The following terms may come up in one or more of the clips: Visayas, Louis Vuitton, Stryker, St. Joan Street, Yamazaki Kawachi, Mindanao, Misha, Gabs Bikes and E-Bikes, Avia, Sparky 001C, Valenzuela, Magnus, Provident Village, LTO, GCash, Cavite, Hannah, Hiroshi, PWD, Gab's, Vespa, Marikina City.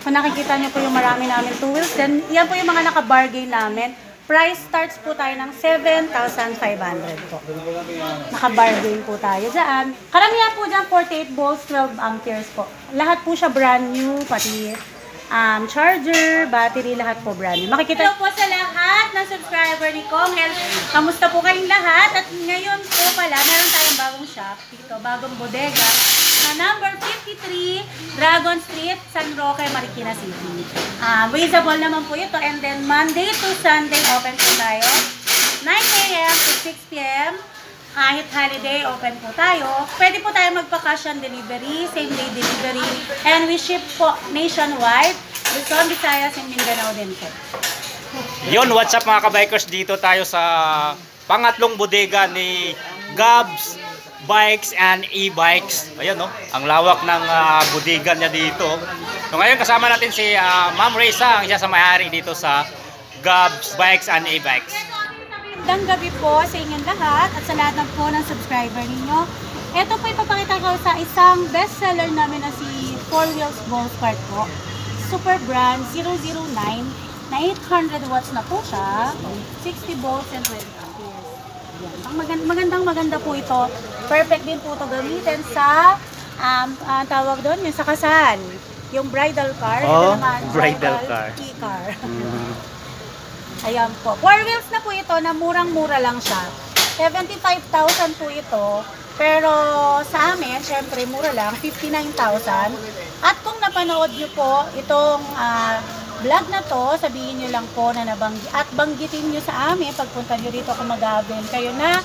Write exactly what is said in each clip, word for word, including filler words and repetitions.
Kung nakikita nyo po yung marami namin two wheels, then yan po yung mga naka-bargain namin. Price starts po tayo ng seven thousand five hundred po. Naka-bargain po tayo dyan. Karamihan po dyan, forty-eight volts, twelve amperes po. Lahat po siya brand new, pati um, charger, battery, lahat po brand new. Makikita... Hello po sa lahat ng subscriber ni Kong Helly. Kamusta po kayong lahat? At ngayon po pala, meron tayong bagong shop dito, bagong bodega. Na number fifty-three, Dragon Street, San Roque, Marikina City. Uh, visible naman po ito. And then, Monday to Sunday, open po tayo. nine A M to six P M Kahit holiday, open po tayo. Pwede po tayo magpa-cash on delivery, same day delivery. And we ship po nationwide. Luzon, Visayas, and Mindanao din po. Yun, what's up mga kabikers? Dito tayo sa pangatlong bodega ni Gabs Bikes and E-Bikes. Ayan, no? Ang lawak ng uh, bodega niya dito. So, ngayon kasama natin si uh, Ma'am Reza, ang siya sa may-ari dito sa Gabs Bikes and E-Bikes. Magandang gabi po sa inyong lahat at sa lahat po ng subscriber ninyo. Ito po ipapakita ko sa isang bestseller namin na si four wheels Golf Cart po. Super brand zero zero nine na eight hundred watts na po siya. sixty volts and twenty amperes. Ang magand magandang maganda po ito. Perfect din po ito gamitin sa um, uh, tawag doon, yung sa kasal. Yung bridal car. Oh, naman, bridal car. Key car. Mm. Ayan po. four wheels na po ito na murang-mura lang siya. seventy-five thousand po ito. Pero sa amin, syempre mura lang. fifty-nine thousand. At kung napanood nyo po itong uh, vlog na to, sabihin nyo lang po na nabanggi at banggitin nyo sa amin pagpunta nyo dito kung mag-aabin kayo na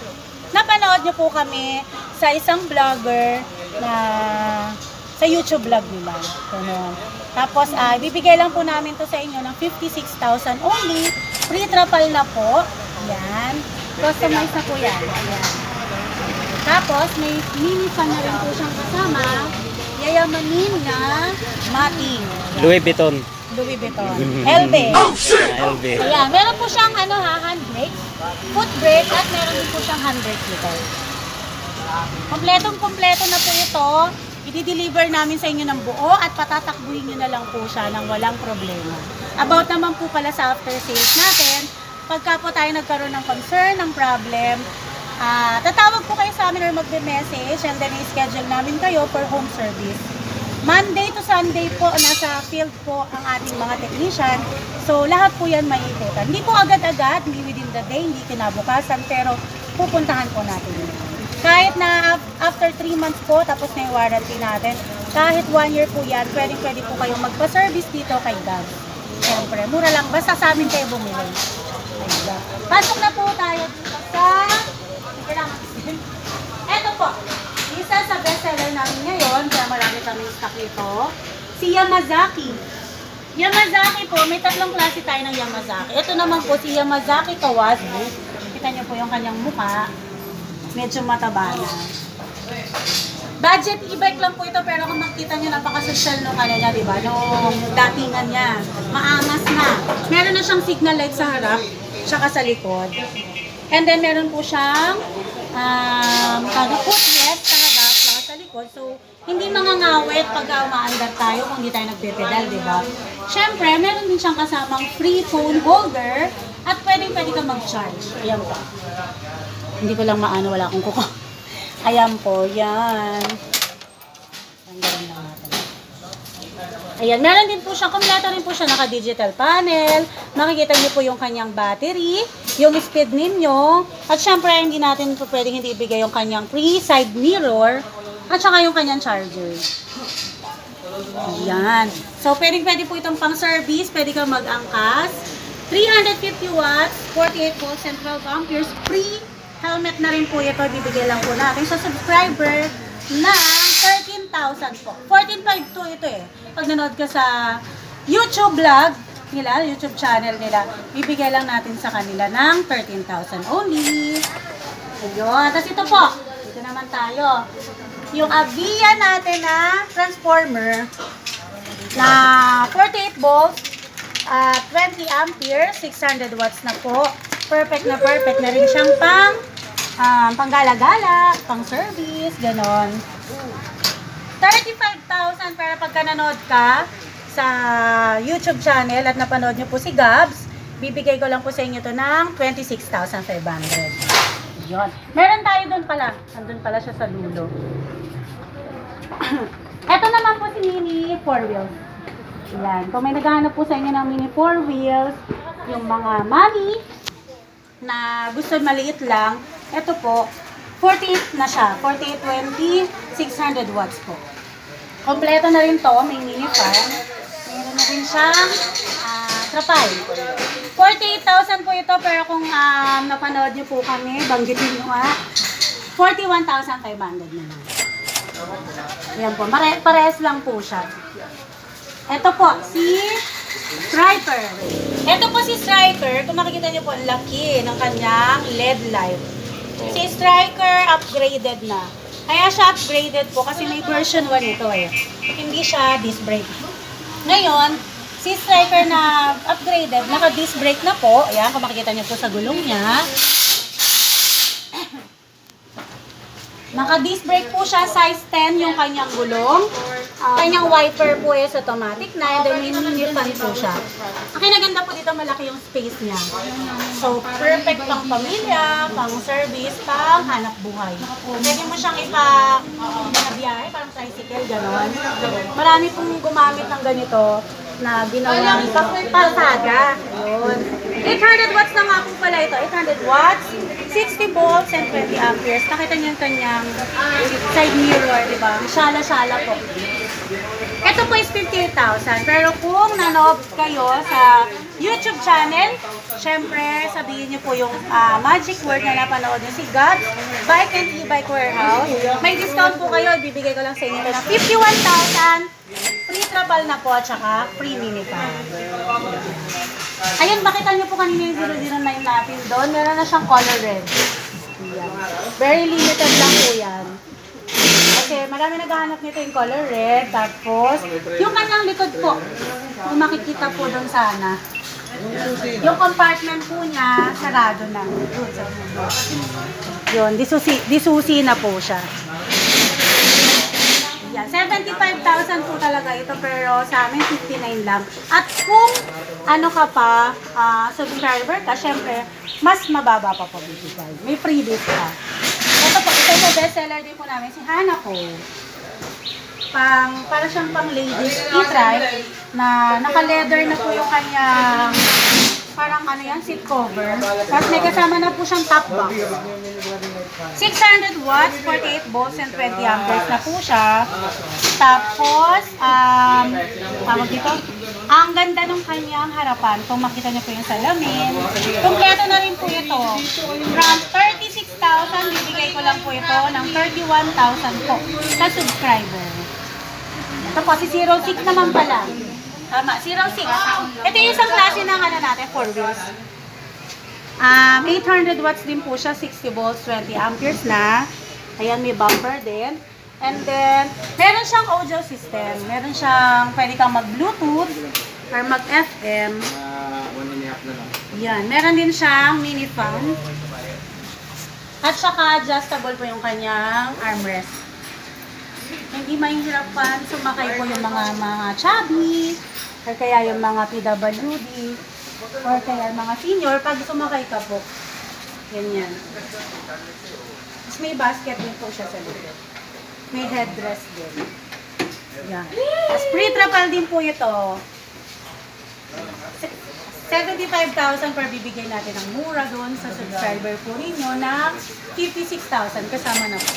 napanood nyo po kami sa isang vlogger na sa YouTube vlog nila. Ganun. Tapos uh, bibigay lang po namin to sa inyo ng fifty-six thousand only. Free trapal na po. Yan. Customize na po yan. Ayan. Tapos may mini fan na rin po siyang kasama. Yayamanin na mating. Louis Vuitton. Louis Vuitton. L B. L B. Ayan, meron po siyang ano ha, handbrake, foot brake, at meron din po siyang handbrake dito. Kompletong-kompleto na po ito. I-deliver namin sa inyo ng buo at patatakbuhin nyo na lang po siya ng walang problema. About naman po pala sa after sales natin, pagka po tayo nagkaroon ng concern, ng problem, uh, tatawag po kayo sa amin or magbe-message and then i-schedule namin kayo for home service. Monday to Sunday po, nasa field po ang ating mga technician. So, lahat po yan maiikutan. Hindi po agad-agad, hindi within the day, hindi kinabukasan, pero pupuntahan po natin. Kahit na after three months po, tapos na yung warranty natin, kahit one year po yan, pwede-pwede po kayong magpa-service dito kay Gabs. Siyempre, mura lang. Basta sa amin kayo bumili. Pasok na po tayo dito sa... Eto po. Isa sa bestseller namin ngayon, kaya marami kami stock nito, si Yamazaki. Yamazaki po, may tatlong klase tayo ng Yamazaki. Ito naman po si Yamazaki Kawachi. Kita niyo po yung kanyang mukha. Medyo mataba na. Budget e-bike lang po ito, pero kung makita niyo, napaka-social nung ano niya, diba? Nung datingan niya. Maangas na. Meron na siyang signal light sa harap, tsaka sa likod. And then, meron po siyang um, kagaputlet, so, hindi mangangawit pag umaandar tayo kung hindi tayo nagpipedal, di ba? Siyempre, meron din siyang kasamang free phone holder at pwedeng pwede kang mag-charge. Ayan po. Hindi ko lang maano, wala akong kuko. Ayan po, yan. Ayan, meron din po siya, kompleto rin po siya, naka-digital panel. Makikita niyo po yung kanyang battery, yung speed ninyo, at siyempre, hindi natin po pwedeng hindi ibigay yung kanyang free side mirror. At saka yung kanyang charger. Ayan. So, pwedeng pwede po itong pang service. Pwede kang mag-angkas. three hundred fifty watts, forty-eight volts, and twelve amperes. Free helmet na rin po ito. Bibigay lang po natin sa subscriber ng thirteen thousand po. fourteen point five two ito eh. Pag nanood ka sa YouTube vlog nila, YouTube channel nila, bibigay lang natin sa kanila ng thirteen thousand only. Ayun. Tapos ito po. Ito naman tayo. Yung Avia natin na transformer na forty-eight volts, uh, twenty amperes, six hundred watts na po. Perfect na perfect na rin siyang pang um, panggala-gala, pang service, ganon. thirty-five thousand para pagka nanood ka sa YouTube channel at napanood nyo po si Gabs, bibigay ko lang po sa inyo to ng twenty-six thousand five hundred. Yun. Meron tayo doon pala. Andun pala siya sa dulo. Ito naman po si Mini four Wheels. Yan. Kung may naghahanap po sa inyo ng Mini four Wheels, yung mga mommy na gusto maliit lang, ito po, forty-eight na siya. forty-eight twenty, six hundred watts po. Kompleto na rin to, may mini fan. Meron na rin siyang uh, trapay. forty-eight thousand po ito, pero kung um, napanood niyo po kami, banggitin nyo nga, forty-one thousand five hundred naman. Ayan po, pare parehas lang po siya. Ito po, si Stryker. Ito po si Stryker, kung makikita niyo po, ang laki ng kanyang L E D light. Si Stryker upgraded na. Kaya siya upgraded po kasi may version one ito eh. Hindi siya disc brake. Ngayon, si Stryker na upgraded, naka-disc brake na po. Ayan, kung makikita niyo po sa gulong niya. Naka-disc brake po siya, size ten yung kanyang gulong. Um, kanyang wiper po is automatic na, and then may mini fan po siya. Ang kinaganda po dito, malaki yung space niya. So, perfect pang pamilya, pang service, pang hanap buhay. Pwede mo siyang ipa-biyahe, parang tricycle, gano'n. Marami pong gumamit ng ganito na ginawang pasada. Yun. eight hundred watts na nga po pala ito. eight hundred watts, sixty volts, and twenty amperes. Nakita niyo yung kanyang side mirror, di ba? Shala-shala po. Ito po is fifty-eight thousand. Pero kung nanood kayo sa YouTube channel, syempre sabihin niyo po yung uh, magic word na napanood niyo si Gabs Bike and E-Bike Warehouse. May discount po kayo. Ibibigay ko lang sa inyo na fifty-one thousand. Free travel na po at saka free minipan. Ayun, makita nyo po kanina yung zero zero nine natin doon. Meron na siyang color red. Yan. Very limited lang po yan. Kasi marami naghahanap nito yung color red. Tapos, yung kanyang likod po. Kung makikita po doon sana. Yung compartment po niya, sarado na. Yun, disusi, disusi na po siya. Yan. seventy-five thousand po talaga ito, pero sa amin fifty-nine lang. At kung ano ka pa, uh, subscriber ka, syempre, mas mababa pa po bibigay. May freebies ka. Ito po, ito po, bestseller din po namin si Hannah po. Pang, para siyang pang ladies e-trike na naka-leather na po yung kanyang parang ano yan, seat cover. Tapos may kasama na po siyang top box. six hundred watts, forty-eight volts, and twenty amperes na po siya. Tapos, um, tawag dito, ang ganda ng kanyang harapan. Kung makita niyo po yung salamin. Kumpleto na rin po ito. From thirty-six thousand, bibigay ko lang po ito ng thirty-one thousand po sa subscriber. Ito po, si zero six naman pala. Tama, zero six. Ito yung isang klase ng ano natin, four wheels. Um, eight hundred watts din po siya, sixty volts, twenty amperes na. Ayan, may bumper din. And then, meron siyang audio system. Meron siyang, pwede kang mag-Bluetooth or mag-F M. Ayan, meron din siyang mini fan. At saka, adjustable po yung kanyang armrest. Hindi mahihirapan sumakay po yung mga mga chubby, or kaya yung mga P W D. Or kaya mga senior, pag sumakay ka po. Ganyan. Tapos may basket din po siya sa likod. May headdress din. Yan. Tapos pre-trapal din po ito. seventy-five thousand para bibigay natin ng mura doon sa subscriber po ninyo na fifty-six thousand kasama na po.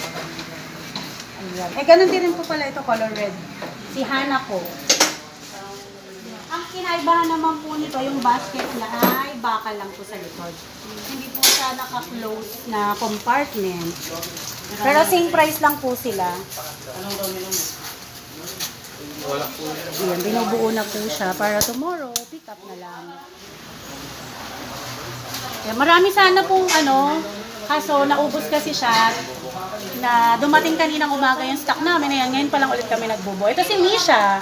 Ayan. Eh, ganun din po pala ito, color red. Si Hannah po. Ang kinaibahan naman po nito, yung basket na ay bakal lang po sa likod. Hindi po siya naka-close na compartment. Pero same price lang po sila. Ayan, binubuo na po siya para tomorrow, pick up na lang. Ayan, marami sana pong ano, kaso naubos kasi siya na dumating kaninang umaga yung stock namin. Ayan, ngayon pa lang ulit kami nagbubuo. Ito si Misha.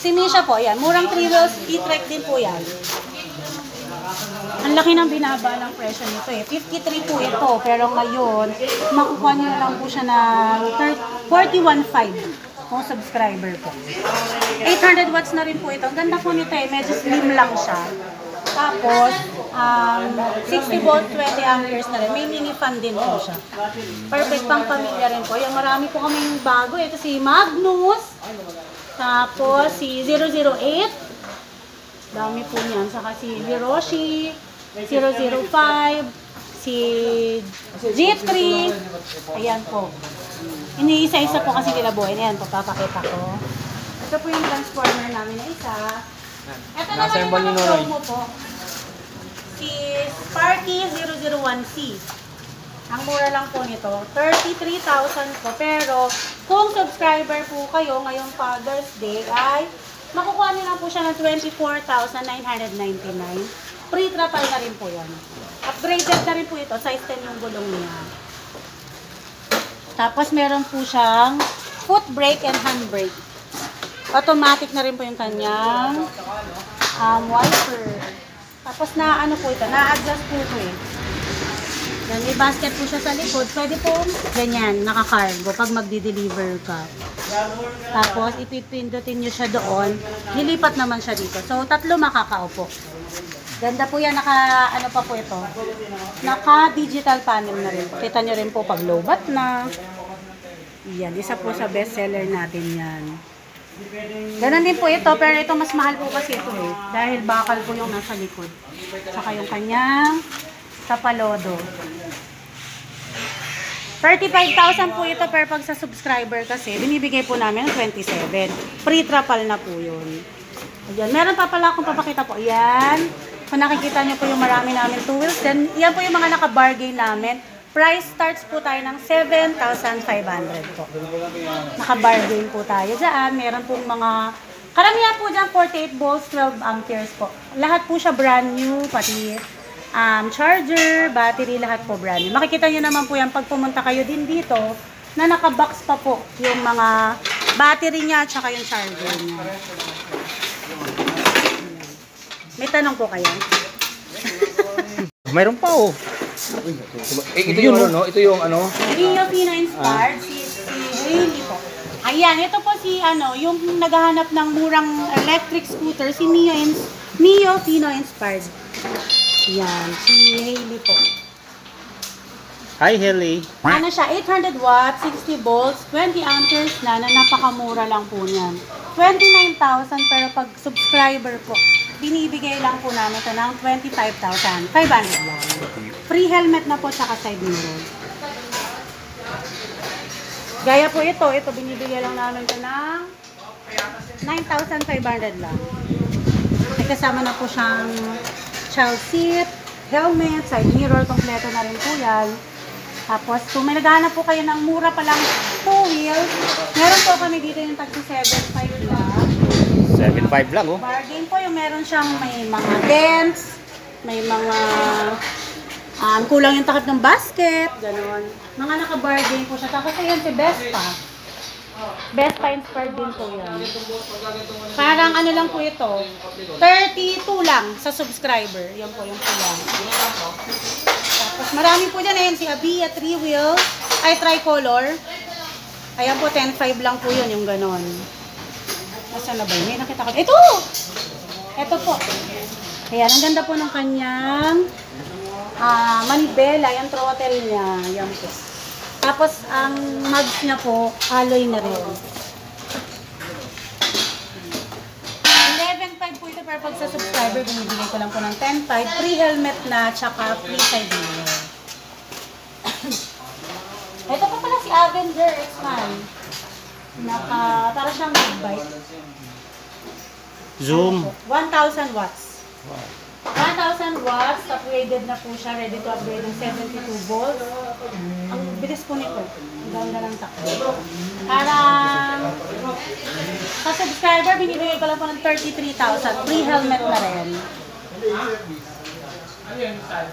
Si Misha po, ayan. Murang three wheels, e-trike din po yan. Ang laki ng binaba ng presyo nito eh. fifty-three po ito, pero ngayon, makukuha niyo lang po siya na forty-one point five. po, subscriber po. eight hundred watts na rin po ito. Ganda po nito eh. Medyo slim lang siya. Tapos, um, sixty volt, twenty amperes na rin. May mini fan din po siya. Perfect pang pamilya rin po. Yung marami po kaming bago. Ito si Magnus. Tapos, si zero zero eight. Dami po niyan. Saka si Hiroshi, zero zero five, si G three. Ayan po. Iniisa-isa po kasi nila buhay. Ayan po, papakita ko. Ito po yung transformer namin na isa. Ito naman yung mga promo po. Si Sparky zero zero one C. Ang mura lang po nito. thirty-three thousand po. Pero kung subscriber po kayo ngayong Father's Day ay makukuha niyo lang po siya ng twenty-four thousand nine hundred ninety-nine. Pre-trapal na rin po yun. Upgraded na rin po ito. Size ten yung gulong niya. Tapos meron po siyang foot brake and hand brake. Automatic na rin po yung kanyang um, wiper. Tapos na ano po ito. Na-adjust po ito eh. Yan, may basket po siya sa likod. Pwede po ganyan, nakakargo pag magdi-deliver ka. Tapos, ipipindutin nyo siya doon. Nilipat naman siya dito. So, tatlo makakaupo. Ganda po yan. Naka, ano pa po ito? Naka-digital panel na rin. Kita nyo rin po pag lowbat na. Yan, isa po sa bestseller natin yan. Ganun din po ito, pero ito mas mahal po kasi ito eh. Dahil bakal po yung nasa likod. Saka yung kanyang tapalodo. thirty-five thousand po ito per pag sa subscriber kasi binibigay po namin ng twenty-seven. Pre-trapal na po yun. Ayan. Meron pa pala akong papakita po. Ayan. Kung nakikita nyo po yung marami namin two wheels. Then, yan po yung mga nakabargain namin. Price starts po tayo ng seven thousand five hundred po. Nakabargain po tayo dyan. Meron pong mga karamihan po dyan forty-eight volts, twelve amperes po. Lahat po siya brand new pati Um, charger, battery, lahat po brand new. Makikita nyo naman po yan pag pumunta kayo din dito na nakabox pa po yung mga battery niya at saka yung charger niya. May tanong po kayo? Mayroon pa oh. Eh, ito yung ano, ito yung ano? Neo P nine Inspired, si Helly po. Ayan, ito po si ano, yung naghahanap ng murang electric scooter, si Neo, Neo P nine Inspired. Yan, si Helly po. Hi, Helly. Ano siya, eight hundred watts, sixty volts, twenty amperes na, na napakamura lang po niyan. twenty-nine thousand, pero pag subscriber po, binibigay lang po namin ito ng twenty-five thousand. five hundred lang. Free helmet na po, tsaka side mirror. Gaya po ito, ito binibigay lang namin ito ng nine thousand five hundred lang. May kasama na po siyang child seat, helmet, side mirror, kompleto na rin po yan. Tapos, kung may naghahanap po kayo ng mura palang two wheels, meron po kami dito yung tagsi seven five lang. seven five lang, oh. Bargain po yung meron siyang may mga dents, may mga um, kulang yung takip ng basket, gano'n. Mga naka-bargain po siya. Tapos yun si Vespa. Vespa inspired din po yan. Parang ano lang po ito, thirty-two lang sa subscriber. Yan po yung kulang. Tapos marami po dyan eh. Si Avia, three wheel, ay tricolor. Ayan po, ten five lang po yun, yung ganon. Nasaan na ba yun? May nakita ko. Ito! Ito po. Ayan, ang ganda po ng kanyang uh, manibela, yung throttle niya. Yan po. Tapos, ang mags niya po, alloy na rin. eleven five po ito, pero pag sa subscriber, binibigay ko lang po ng ten five. Free helmet na, tsaka free side mirror. Ito po pala si Avenger X-Man. Naka, para siyang bike. Zoom. one thousand watts. one thousand watts, upgraded na po siya. Ready to upgrade ng seventy-two volts. Ang bilis po nito. Ang ganda ng takbo. Parang sa subscriber, binibigay ko lang po ng thirty-three thousand. Free helmet na rin.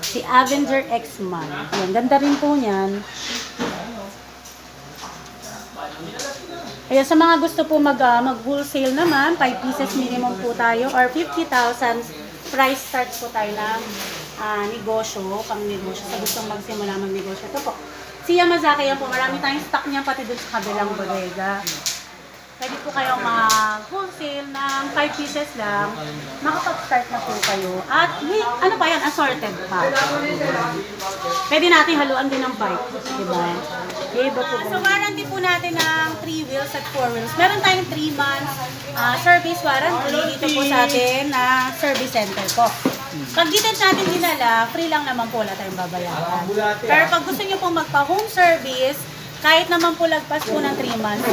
Si Avenger X-Man. Ayan, ganda rin po niyan. Ayan, sa mga gusto po mag, uh, mag wholesale naman, five pieces minimum po tayo or fifty thousand. Price start po tayo ng uh, negosyo, pang negosyo. Sa gustong magsimula magnegosyo. Ito po. Si Yamazaki yan po. Marami tayong stock niya pati doon sa kabilang bodega. pwede po kayong mag-wholesale ng five pieces lang. Makapag-start na po kayo. At may, ano pa yan, assorted pa. Pwede natin haluan din ng bike. Diba? Diba po ba? So, warranty po natin ng three wheels at four wheels. Meron tayong three months uh, service warranty dito po sa atin na service center po. Pag details natin dinala, free lang naman po, wala tayong babayaran. Pero pag gusto nyo pong magpa-home service, kahit naman po lagpas po ng three months,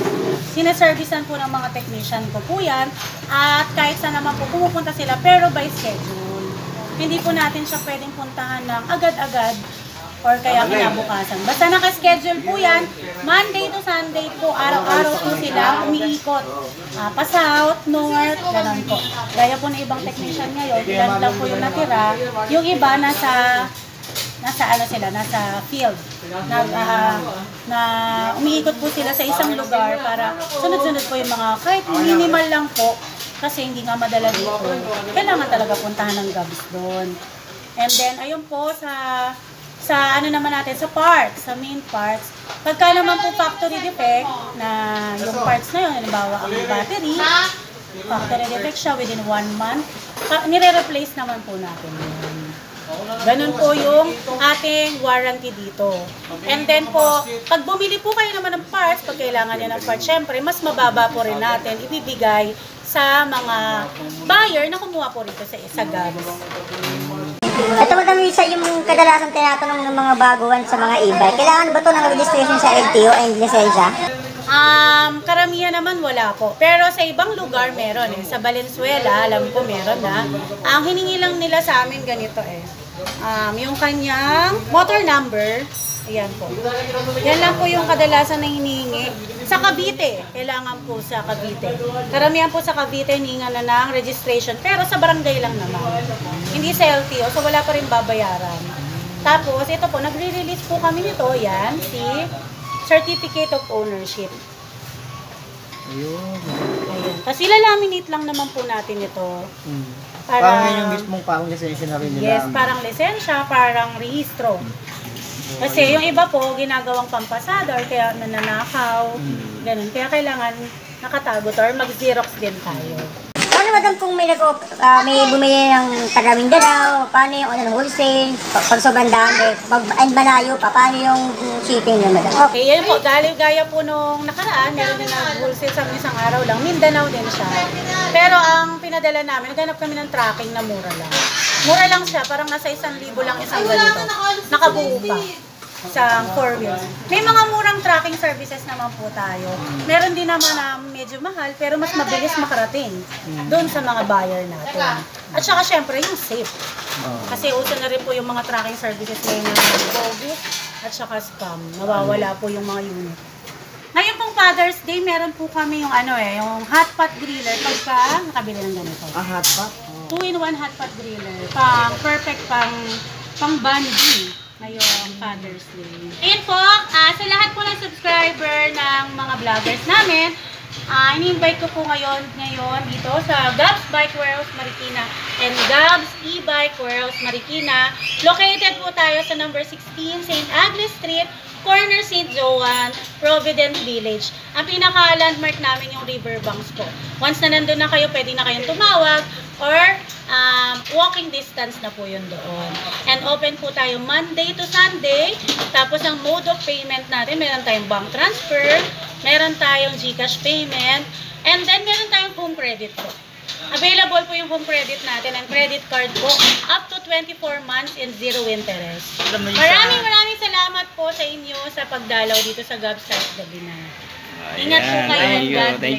sinaservicean po ng mga technician ko po yan. At kahit saan naman po pumupunta sila, pero by schedule. Hindi po natin siya pwedeng puntahan ng agad-agad or kaya kinabukasan. Basta nakaschedule po yan, Monday to Sunday po, araw-araw po sila umiikot. Uh, Pasahot, north, ganun po. Gaya po ng ibang technician ngayon, ilan lang po yung natira. Yung iba nasa... Nasa ano sila, nasa field. Nag, uh, na umiikot po sila sa isang lugar para sunod-sunod po yung mga, kahit minimal lang po, kasi hindi nga madala dito. Kailangan talaga puntahan ng Gabs doon. And then, ayun po, sa, sa ano naman natin, sa parts, sa main parts, pagka naman po factory defect, na yung parts na yun, halimbawa ang battery, factory defect siya within one month, nire-replace naman po natin yun. Ganun po yung ating warranty dito. And then po, pag bumili po kayo naman ng parts, pag kailangan nyo ng parts, syempre, mas mababa po rin natin ibibigay sa mga buyer na kumuha po rito sa isa Gabs. Ito madami isa yung kadalasan tinatanong ng mga baguhan sa mga e-bike. Kailangan ba ito ng registration sa L T O and lisensya? Um, karamihan naman wala po. Pero sa ibang lugar meron eh. Sa Valenzuela, alam ko meron na. Ang hiningi lang nila sa amin ganito eh. Um, yung kanyang motor number. Ayan po. Yan lang po yung kadalasan na hinihingi. Sa Cavite, kailangan po sa Cavite. Karamihan po sa Cavite, hiningan na ng registration. Pero sa barangay lang naman. Hindi sa L T O, so wala pa rin babayaran. Tapos, ito po, nagre-release po kami nito. Yan, si... Certificate of Ownership. Ayun. Ayun. Tapos ilalaminate lang naman po natin ito. Mm. Para, parang yung mismong parang lisensya na rin nila. Yes, parang lisensya, parang rehistro. Kasi yung iba po, ginagawang pampasada or kaya nananakaw. Mm. Ganun. Kaya kailangan nakatagot or mag-xerox din tayo. Paano madam kung may, uh, may bumili ng taga-Mindanao? Paano yung online wholesale? Pag sobrang dami, and malayo pa, paano yung shipping na madam? Okay, yan po. Dahil gaya po nung nakaraan, meron din ang wholesale sa isang araw lang. Mindanao din siya. Pero ang pinadala namin, naghanap kami ng tracking na mura lang. Mura lang siya, parang nasa isang libo lang isang ganito. Nakabuo pa sa four wheels. May mga murang tracking services naman po tayo. Meron din naman na medyo mahal, pero mas mabilis makarating doon sa mga buyer natin. At saka syempre, yung safe. Kasi uso na rin po yung mga tracking services ngayon na bogus at saka scam. Nawawala po yung mga unit. Ngayon pong Father's Day, meron po kami yung ano eh, yung hot pot griller pagka nakabili ng ganito. Ah, hot pot? two in one hot pot griller. Pang perfect, pang pang bonding. Ngayong Father's Day. Ayun po, uh, sa lahat po ng subscriber ng mga vloggers namin, uh, in-invite ko po ngayon, ngayon dito sa Gabs Bike Worlds Marikina and Gabs E-Bike Worlds Marikina. Located po tayo sa number sixteen, Saint Agnes Street, corner Saint Joan, Provident Village. Ang pinaka-landmark namin yung riverbanks po. Once na nandun na kayo, pwede na kayong tumawag or um, walking distance na po yun doon. And open po tayo Monday to Sunday. Tapos ang mode of payment natin, meron tayong bank transfer, meron tayong GCash payment, and then meron tayong home credit po. Available po yung home credit natin, ang credit card po, up to twenty-four months and zero interest. Maraming maraming salamat po sa inyo sa pagdalaw dito sa Gabs Bikes gabi na. Ingat po kayo.